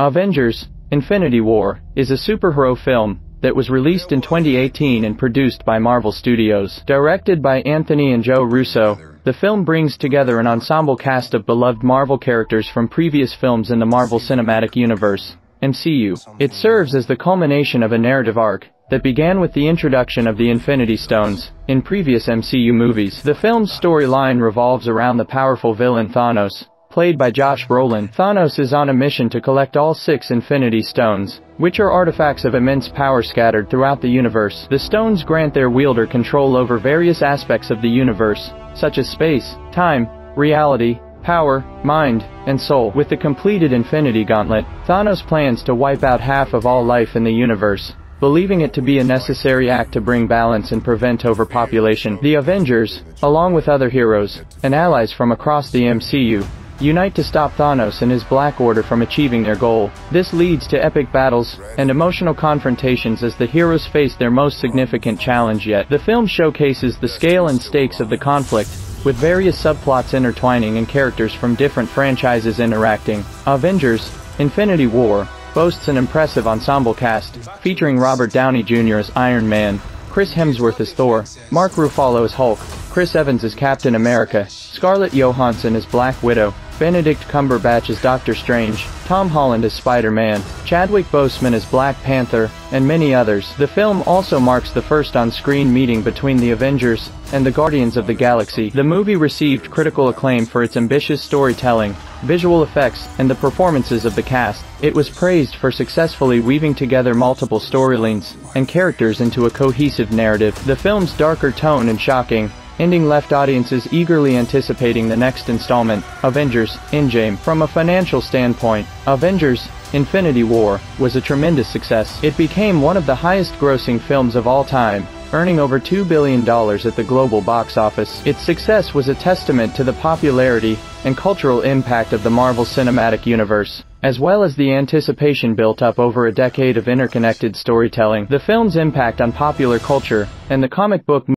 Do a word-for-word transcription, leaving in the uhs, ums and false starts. Avengers: Infinity War is a superhero film that was released in twenty eighteen and produced by Marvel Studios. Directed by Anthony and Joe Russo, the film brings together an ensemble cast of beloved Marvel characters from previous films in the Marvel Cinematic Universe, M C U. It serves as the culmination of a narrative arc that began with the introduction of the Infinity Stones in previous M C U movies. The film's storyline revolves around the powerful villain Thanos, played by Josh Brolin. Thanos is on a mission to collect all six Infinity Stones, which are artifacts of immense power scattered throughout the universe. The stones grant their wielder control over various aspects of the universe, such as space, time, reality, power, mind, and soul. With the completed Infinity Gauntlet, Thanos plans to wipe out half of all life in the universe, believing it to be a necessary act to bring balance and prevent overpopulation. The Avengers, along with other heroes and allies from across the M C U, unite to stop Thanos and his Black Order from achieving their goal. This leads to epic battles and emotional confrontations as the heroes face their most significant challenge yet. The film showcases the scale and stakes of the conflict, with various subplots intertwining and characters from different franchises interacting. Avengers: Infinity War boasts an impressive ensemble cast, featuring Robert Downey Junior as Iron Man, Chris Hemsworth as Thor, Mark Ruffalo as Hulk, Chris Evans as Captain America, Scarlett Johansson as Black Widow, Benedict Cumberbatch as Doctor Strange, Tom Holland as Spider-Man, Chadwick Boseman as Black Panther, and many others. The film also marks the first on-screen meeting between the Avengers and the Guardians of the Galaxy. The movie received critical acclaim for its ambitious storytelling, visual effects, and the performances of the cast. It was praised for successfully weaving together multiple storylines and characters into a cohesive narrative. The film's darker tone and shocking ending left audiences eagerly anticipating the next installment, Avengers: Endgame. From a financial standpoint, Avengers: Infinity War was a tremendous success. It became one of the highest-grossing films of all time, earning over two billion dollars at the global box office. Its success was a testament to the popularity and cultural impact of the Marvel Cinematic Universe, as well as the anticipation built up over a decade of interconnected storytelling. The film's impact on popular culture and the comic book